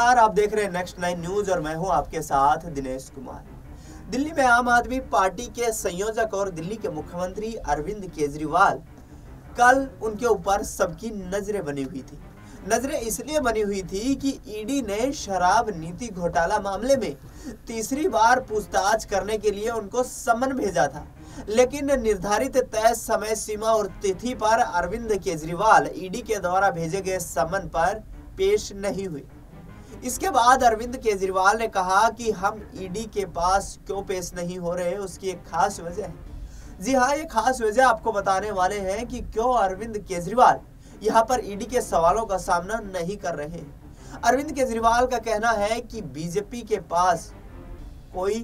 नमस्कार, आप देख रहे हैं नेक्स्ट 9 न्यूज और मैं हूं आपके साथ दिनेश कुमार। दिल्ली में आम आदमी पार्टी के संयोजक और दिल्ली के मुख्यमंत्री अरविंद केजरीवाल, कल उनके ऊपर सबकी नजरें बनी हुई थी। नजरें इसलिए बनी हुई थी कि ईडी ने शराब नीति घोटाला मामले में तीसरी बार पूछताछ करने के लिए उनको समन भेजा था, लेकिन निर्धारित तय समय सीमा और तिथि पर अरविंद केजरीवाल ईडी के द्वारा भेजे गए समन पर पेश नहीं हुए। इसके बाद अरविंद केजरीवाल ने कहा कि हम ईडी के पास क्यों पेश नहीं हो रहे, उसकी एक खास वजह है। जी हाँ, ये खास वजह आपको बताने वाले हैं कि क्यों अरविंद केजरीवाल यहाँ पर ईडी के सवालों का सामना नहीं कर रहे हैं। अरविंद केजरीवाल का कहना है कि बीजेपी के पास कोई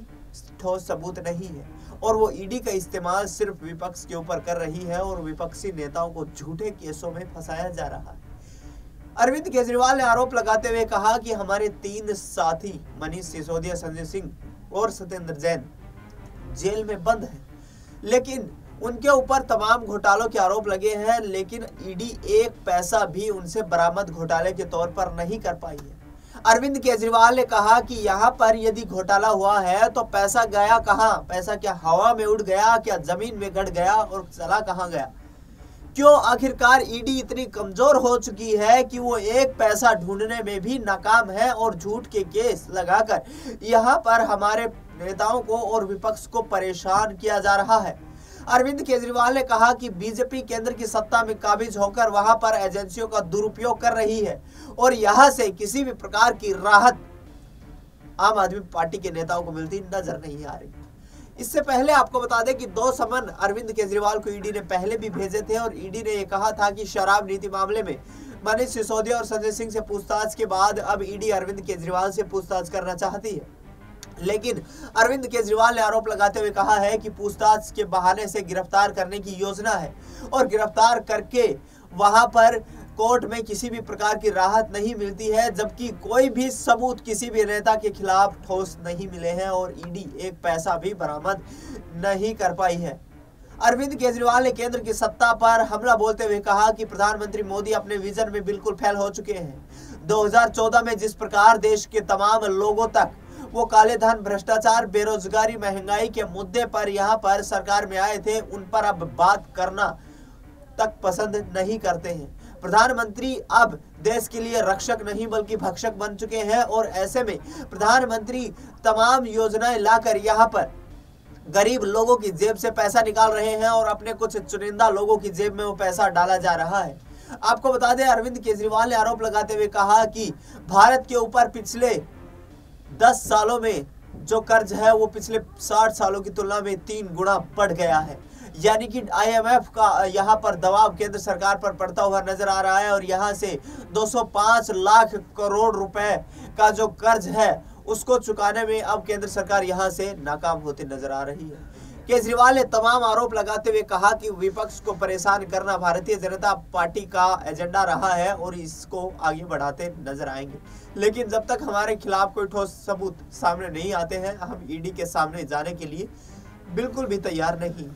ठोस सबूत नहीं है और वो ईडी का इस्तेमाल सिर्फ विपक्ष के ऊपर कर रही है और विपक्षी नेताओं को झूठे केसों में फंसाया जा रहा है। अरविंद केजरीवाल ने आरोप लगाते हुए कहा कि हमारे 3 साथी मनीष सिसोदिया, संजय सिंह और सतेंद्र जैन जेल में बंद हैं, लेकिन उनके ऊपर तमाम घोटालों के आरोप लगे हैं, लेकिन ईडी एक पैसा भी उनसे बरामद घोटाले के तौर पर नहीं कर पाई है। अरविंद केजरीवाल ने कहा कि यहाँ पर यदि घोटाला हुआ है तो पैसा गया कहाँ? पैसा क्या हवा में उड़ गया, क्या जमीन में गड़ गया और चला कहाँ गया? क्यों आखिरकार ईडी इतनी कमजोर हो चुकी है कि वो एक पैसा ढूंढने में भी नाकाम है और झूठ के केस लगाकर यहाँ पर हमारे नेताओं को और विपक्ष को परेशान किया जा रहा है। अरविंद केजरीवाल ने कहा कि बीजेपी केंद्र की सत्ता में काबिज होकर वहाँ पर एजेंसियों का दुरुपयोग कर रही है और यहाँ से किसी भी प्रकार की राहत आम आदमी पार्टी के नेताओं को मिलती नजर नहीं आ रही। इससे पहले आपको बता दें कि 2 समन अरविंद केजरीवाल को ईडी ने पहले भी भेजे थे और ईडी ने यह कहा था कि शराब नीति मामले में मनीष सिसोदिया और संजय सिंह से पूछताछ के बाद अब ईडी अरविंद केजरीवाल से पूछताछ करना चाहती है, लेकिन अरविंद केजरीवाल ने आरोप लगाते हुए कहा है कि पूछताछ के बहाने से गिरफ्तार करने की योजना है और गिरफ्तार करके वहां पर कोर्ट में किसी भी प्रकार की राहत नहीं मिलती है, जबकि कोई भी सबूत किसी भी नेता के खिलाफ ठोस नहीं मिले हैं और ईडी एक पैसा भी बरामद नहीं कर पाई है। अरविंद केजरीवाल ने केंद्र की सत्ता पर हमला बोलते हुए कहा कि प्रधानमंत्री मोदी अपने विजन में बिल्कुल फेल हो चुके हैं। 2014 में जिस प्रकार देश के तमाम लोगों तक वो काले धन, भ्रष्टाचार, बेरोजगारी, महंगाई के मुद्दे पर यहाँ पर सरकार में आए थे, उन पर अब बात करना तक पसंद नहीं करते हैं। प्रधानमंत्री अब देश के लिए रक्षक नहीं बल्कि भक्षक बन चुके हैं और ऐसे में प्रधानमंत्री तमाम योजनाएं लाकर यहाँ पर गरीब लोगों की जेब से पैसा निकाल रहे हैं और अपने कुछ चुनिंदा लोगों की जेब में वो पैसा डाला जा रहा है। आपको बता दें, अरविंद केजरीवाल ने आरोप लगाते हुए कहा कि भारत के ऊपर पिछले 10 सालों में जो कर्ज है वो पिछले 60 सालों की तुलना में 3 गुना बढ़ गया है, यानी कि आईएमएफ का यहाँ पर दबाव केंद्र सरकार पर पड़ता हुआ नजर आ रहा है और यहाँ से 205 लाख करोड़ रुपए का जो कर्ज है उसको चुकाने में अब केंद्र सरकार यहाँ से नाकाम होती नजर आ रही है। केजरीवाल ने तमाम आरोप लगाते हुए कहा कि विपक्ष को परेशान करना भारतीय जनता पार्टी का एजेंडा रहा है और इसको आगे बढ़ाते नजर आएंगे, लेकिन जब तक हमारे खिलाफ कोई ठोस सबूत सामने नहीं आते हैं हम ईडी के सामने जाने के लिए बिल्कुल भी तैयार नहीं।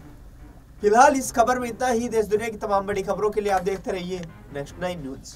फिलहाल इस खबर में इतना ही। देश दुनिया की तमाम बड़ी खबरों के लिए आप देखते रहिए नेक्स्ट 9 न्यूज।